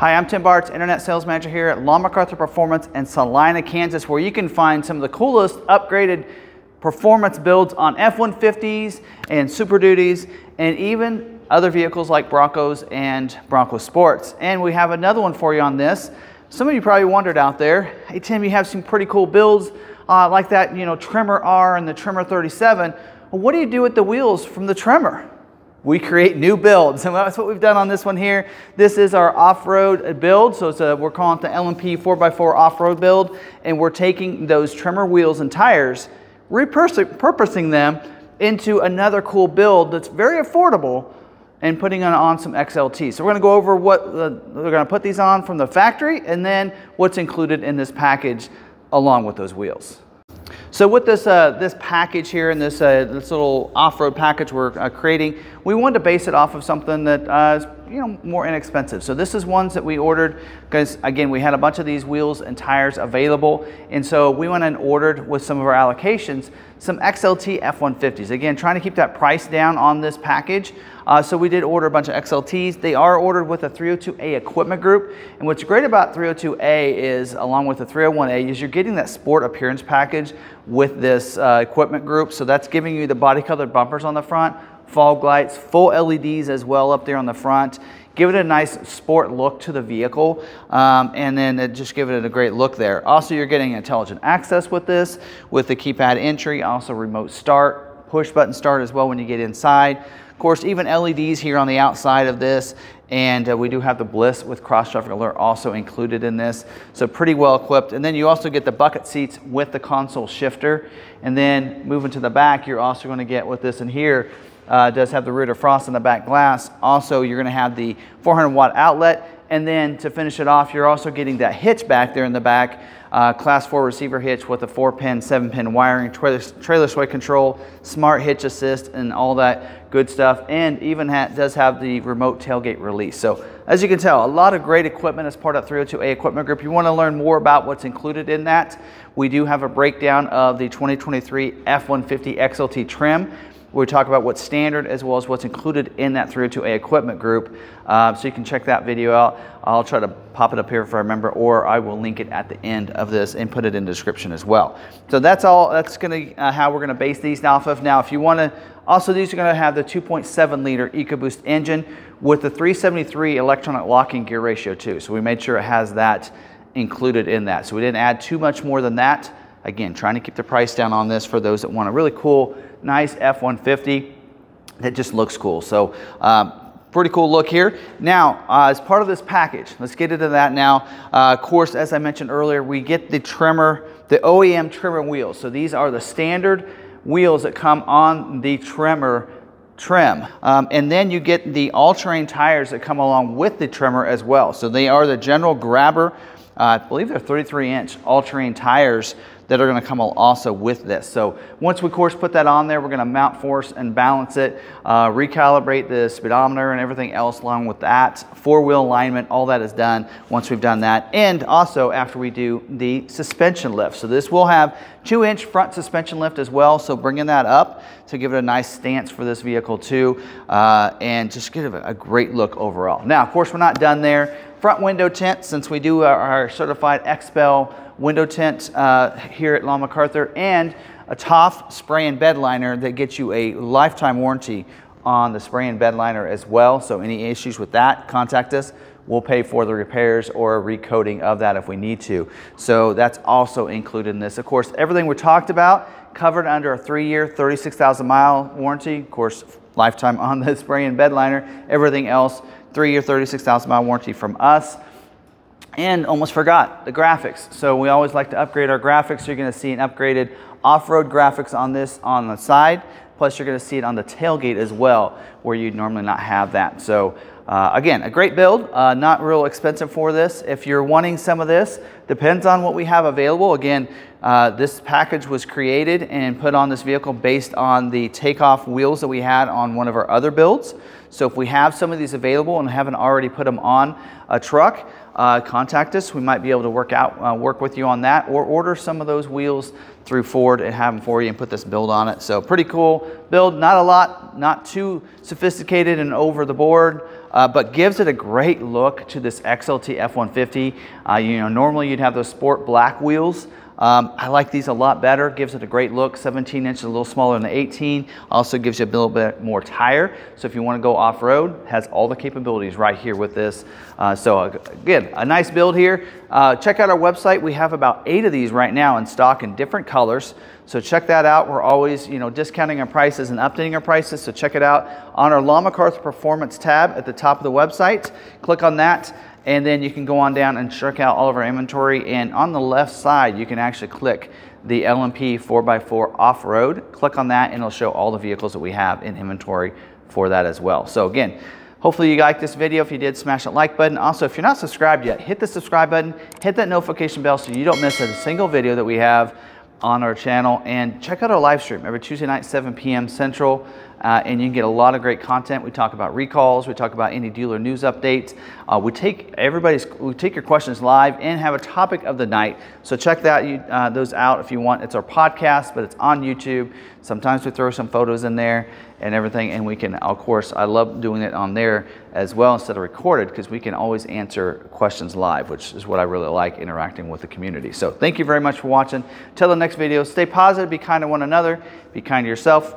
Hi, I'm Tim Bartz, Internet Sales Manager here at Long McArthur Performance in Salina, Kansas, where you can find some of the coolest upgraded performance builds on F-150s and Super Duties and even other vehicles like Broncos and Bronco Sports. And we have another one for you on this. Some of you probably wondered out there, hey Tim, you have some pretty cool builds like that, you know, Tremor R and the Tremor 37. Well, what do you do with the wheels from the Tremor? We create new builds, and that's what we've done on this one here. This is our off-road build, so it's we're calling it the LMP 4x4 off-road build, and we're taking those Tremor wheels and tires, repurposing them into another cool build that's very affordable, and putting on some XLT. So we're gonna go over what we're gonna put these on from the factory, and then what's included in this package along with those wheels. So with this this package here and this little off-road package we're creating, we wanted to base it off of something that is, you know, more inexpensive. So this is ones that we ordered because, again, we had a bunch of these wheels and tires available, and so we went and ordered with some of our allocations some XLT F-150s. Again, trying to keep that price down on this package. So we did order a bunch of XLTs. They are ordered with a 302A equipment group, and what's great about 302A is, along with the 301A, is you're getting that sport appearance package with this equipment group. So that's giving you the body colored bumpers on the front, fog lights, full LEDs as well up there on the front. Give it a nice sport look to the vehicle, and then just give it a great look there. Also, you're getting intelligent access with this, with the keypad entry, also remote start, push button start as well when you get inside. Of course, even LEDs here on the outside of this, and we do have the Bliss with cross-traffic alert also included in this, so pretty well equipped. And then you also get the bucket seats with the console shifter, and then moving to the back, you're also going to get with this in here, does have the rear defrost in the back glass. Also, you're gonna have the 400-watt outlet, and then to finish it off, you're also getting that hitch back there in the back, class 4 receiver hitch with a 4-pin, 7-pin wiring, trailer sway control, smart hitch assist, and all that good stuff, and even does have the remote tailgate release. So as you can tell, a lot of great equipment as part of 302A Equipment Group. You want to learn more about what's included in that, we do have a breakdown of the 2023 F-150 XLT trim. We talk about what's standard as well as what's included in that 302A equipment group. So you can check that video out. I'll try to pop it up here if I remember, or I will link it at the end of this and put it in the description as well. So that's all, that's gonna, how we're gonna base these off of. Now, if you wanna, also these are gonna have the 2.7 liter EcoBoost engine with the 373 electronic locking gear ratio too. So we made sure it has that included in that. So we didn't add too much more than that. Again, trying to keep the price down on this for those that want a really cool, nice F-150 that just looks cool. So pretty cool look here. Now, as part of this package, let's get into that now. Of course, as I mentioned earlier, we get the Tremor, the OEM Tremor wheels. So these are the standard wheels that come on the Tremor trim. And then you get the all-terrain tires that come along with the Tremor as well. So they are the General Grabber, I believe they're 33-inch all-terrain tires that are gonna come also with this. So once we, of course, put that on there, we're gonna mount force and balance it, recalibrate the speedometer and everything else along with that. Four-wheel alignment, all that is done once we've done that. And also after we do the suspension lift. So this will have 2-inch front suspension lift as well, so bringing that up to give it a nice stance for this vehicle too, and just give it a great look overall. Now, of course, we're not done there. Front window tint, since we do our certified Xpel window tint here at Long McArthur, and a Toff spray and bed liner that gets you a lifetime warranty on the spray and bed liner as well. So any issues with that, contact us. We'll pay for the repairs or a recoating of that if we need to. So that's also included in this. Of course, everything we talked about covered under a 3-year, 36,000 mile warranty. Of course, lifetime on the spray and bed liner. Everything else, 3-year, 36,000 mile warranty from us. And almost forgot the graphics. So we always like to upgrade our graphics. You're gonna see an upgraded off-road graphics on this on the side. Plus you're gonna see it on the tailgate as well, where you'd normally not have that. So again, a great build, not real expensive for this. If you're wanting some of this, depends on what we have available. Again, this package was created and put on this vehicle based on the takeoff wheels that we had on one of our other builds. So if we have some of these available and haven't already put them on a truck, contact us. We might be able to work with you on that, or order some of those wheels through Ford and have them for you and put this build on it. So pretty cool build, not a lot, not too sophisticated and over the board. but gives it a great look to this XLT F-150. You know, normally you'd have those sport black wheels. I like these a lot better. Gives it a great look. 17 inches, a little smaller than the 18. Also gives you a little bit more tire. So if you want to go off-road, has all the capabilities right here with this. So again, a nice build here. Check out our website. We have about 8 of these right now in stock in different colors. So check that out. We're always, you know, discounting our prices and updating our prices. So check it out on our Long McArthur Performance tab at the top of the website. Click on that. And then you can go on down and check out all of our inventory. And on the left side, you can actually click the LMP 4x4 off-road. Click on that and it'll show all the vehicles that we have in inventory for that as well. So again, hopefully you liked this video. If you did, smash that like button. Also, if you're not subscribed yet, hit the subscribe button, hit that notification bell so you don't miss a single video that we have on our channel. And check out our live stream every Tuesday night, 7 p.m. Central. And you can get a lot of great content. We talk about recalls, we talk about any dealer news updates. We take your questions live and have a topic of the night. So check that those out if you want. It's our podcast, but it's on YouTube. Sometimes we throw some photos in there and everything, and we can, of course, I love doing it on there as well instead of recorded because we can always answer questions live, which is what I really like, interacting with the community. So thank you very much for watching. Till the next video, stay positive, be kind to one another, be kind to yourself,